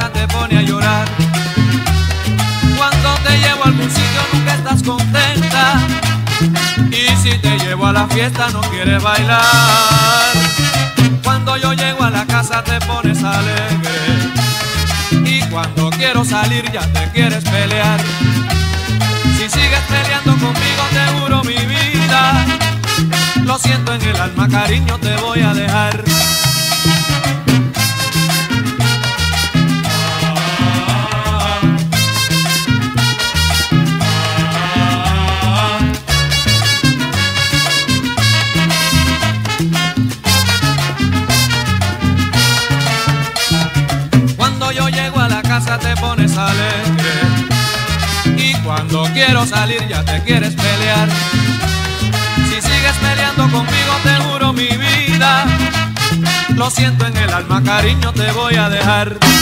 tristeza te pone a llorar. Cuando te llevo a algún sitio nunca estás contenta, y si te llevo a la fiesta no quieres bailar. Cuando yo llego a la casa te pones alegre, y cuando quiero salir ya te quieres pelear. Si sigues peleando conmigo te juro mi vida, lo siento en el alma, cariño, te voy a dejar. Cuando yo llego a la casa te pones alegre, y cuando quiero salir ya te quieres pelear. Si sigues peleando conmigo te juro mi vida, lo siento en el alma, cariño, te voy a dejar.